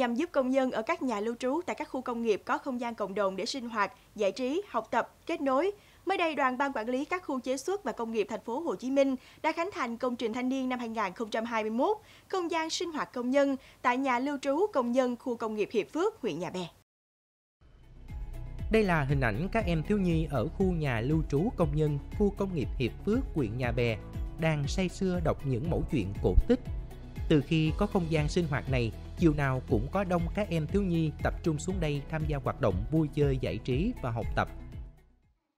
nhằm giúp công dân ở các nhà lưu trú tại các khu công nghiệp có không gian cộng đồng để sinh hoạt, giải trí, học tập, kết nối. Mới đây, Đoàn Ban Quản lý các khu chế xuất và công nghiệp thành phố Hồ Chí Minh đã khánh thành công trình thanh niên năm 2021, không gian sinh hoạt công nhân tại nhà lưu trú công nhân khu công nghiệp Hiệp Phước, huyện Nhà Bè. Đây là hình ảnh các em thiếu nhi ở khu nhà lưu trú công nhân khu công nghiệp Hiệp Phước, huyện Nhà Bè đang say sưa đọc những mẩu chuyện cổ tích. Từ khi có không gian sinh hoạt này, chiều nào cũng có đông các em thiếu nhi tập trung xuống đây tham gia hoạt động vui chơi, giải trí và học tập.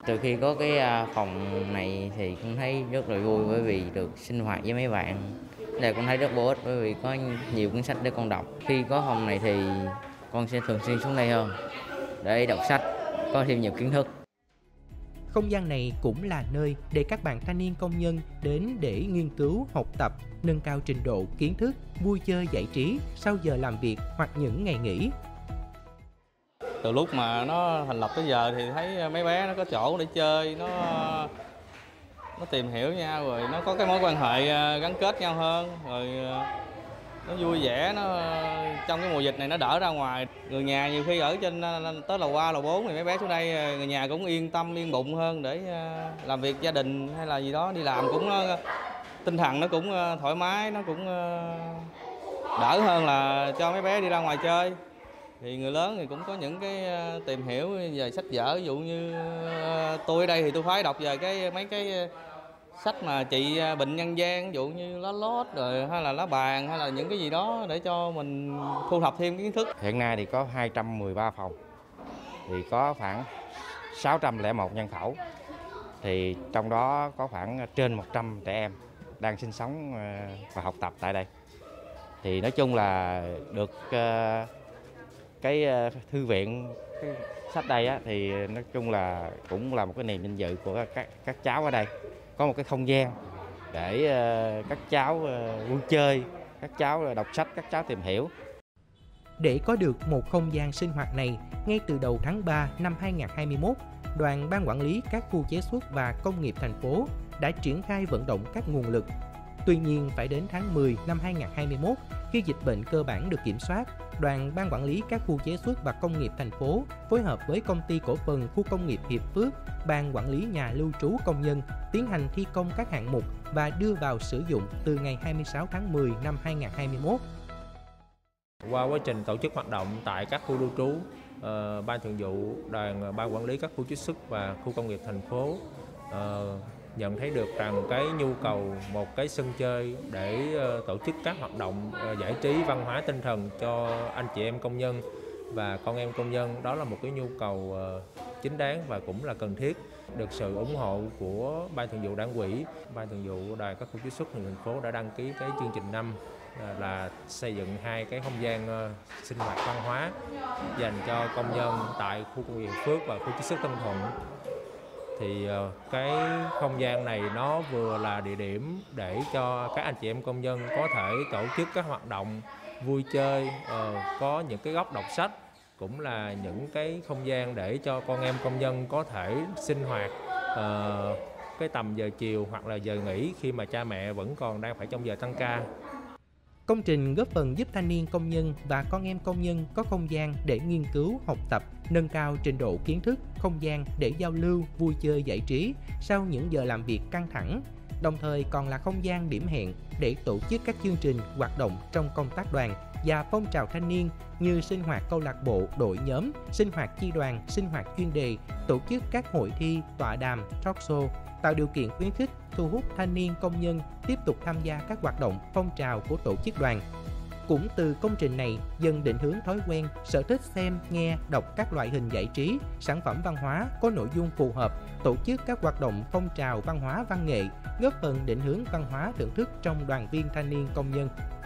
Từ khi có cái phòng này thì cũng thấy rất là vui, bởi vì được sinh hoạt với mấy bạn. Đây cũng thấy rất bổ ích, bởi vì có nhiều cuốn sách để con đọc. Khi có phòng này thì con sẽ thường xuyên xuống đây hơn để đọc sách, có thêm nhiều kiến thức. Không gian này cũng là nơi để các bạn thanh niên công nhân đến để nghiên cứu, học tập, nâng cao trình độ kiến thức, vui chơi giải trí sau giờ làm việc hoặc những ngày nghỉ. Từ lúc mà nó thành lập tới giờ thì thấy mấy bé nó có chỗ để chơi, nó tìm hiểu nhau, rồi nó có cái mối quan hệ gắn kết nhau hơn, rồi nó vui vẻ, nó trong cái mùa dịch này nó đỡ ra ngoài. Người nhà nhiều khi ở trên tới lầu 3, lầu 4 thì mấy bé xuống đây người nhà cũng yên tâm, yên bụng hơn để làm việc gia đình hay là gì đó, đi làm cũng tinh thần nó cũng thoải mái, nó cũng đỡ hơn là cho mấy bé đi ra ngoài chơi. Thì người lớn thì cũng có những cái tìm hiểu về sách vở, ví dụ như tôi ở đây thì tôi phải đọc về mấy cái sách mà chị Bình Nhân Gian, ví dụ như lá lót rồi hay là lá bàn hay là những cái gì đó để cho mình thu thập thêm kiến thức. Hiện nay thì có 213 phòng, thì có khoảng 601 nhân khẩu, thì trong đó có khoảng trên 100 trẻ em đang sinh sống và học tập tại đây. Thì nói chung là được cái thư viện cái sách đây á, thì nói chung là cũng là một cái niềm vinh dự của các cháu ở đây. Có một cái không gian để các cháu vui chơi, các cháu đọc sách, các cháu tìm hiểu. Để có được một không gian sinh hoạt này, ngay từ đầu tháng 3 năm 2021, Đoàn Ban Quản lý các khu chế xuất và công nghiệp thành phố đã triển khai vận động các nguồn lực. Tuy nhiên, phải đến tháng 10 năm 2021, khi dịch bệnh cơ bản được kiểm soát, Đoàn Ban Quản lý các khu chế xuất và công nghiệp thành phố phối hợp với Công ty Cổ phần Khu công nghiệp Hiệp Phước, Ban Quản lý nhà lưu trú công nhân tiến hành thi công các hạng mục và đưa vào sử dụng từ ngày 26 tháng 10 năm 2021. Qua quá trình tổ chức hoạt động tại các khu lưu trú, Ban Thường vụ Đoàn Ban Quản lý các khu chế xuất và khu công nghiệp thành phố nhận thấy được rằng cái nhu cầu một cái sân chơi để tổ chức các hoạt động giải trí văn hóa tinh thần cho anh chị em công nhân và con em công nhân, đó là một cái nhu cầu chính đáng và cũng là cần thiết. Được sự ủng hộ của Ban Thường vụ Đảng ủy, Ban Thường vụ Đài các khu chế xuất thành phố đã đăng ký cái chương trình 5 là xây dựng 2 cái không gian sinh hoạt văn hóa dành cho công nhân tại khu công nghiệp Phước và khu chế xuất Tân Thuận. Thì cái không gian này nó vừa là địa điểm để cho các anh chị em công nhân có thể tổ chức các hoạt động vui chơi, có những cái góc đọc sách, cũng là những cái không gian để cho con em công nhân có thể sinh hoạt cái tầm giờ chiều hoặc là giờ nghỉ khi mà cha mẹ vẫn còn đang phải trong giờ tăng ca. Công trình góp phần giúp thanh niên công nhân và con em công nhân có không gian để nghiên cứu, học tập, nâng cao trình độ kiến thức, không gian để giao lưu, vui chơi, giải trí sau những giờ làm việc căng thẳng, đồng thời còn là không gian điểm hẹn để tổ chức các chương trình hoạt động trong công tác đoàn và phong trào thanh niên như sinh hoạt câu lạc bộ, đội nhóm, sinh hoạt chi đoàn, sinh hoạt chuyên đề, tổ chức các hội thi, tọa đàm, talk show, tạo điều kiện khuyến khích, thu hút thanh niên công nhân tiếp tục tham gia các hoạt động phong trào của tổ chức đoàn. Cũng từ công trình này dần định hướng thói quen, sở thích xem, nghe, đọc các loại hình giải trí, sản phẩm văn hóa có nội dung phù hợp, tổ chức các hoạt động phong trào văn hóa văn nghệ, góp phần định hướng văn hóa thưởng thức trong đoàn viên thanh niên công nhân.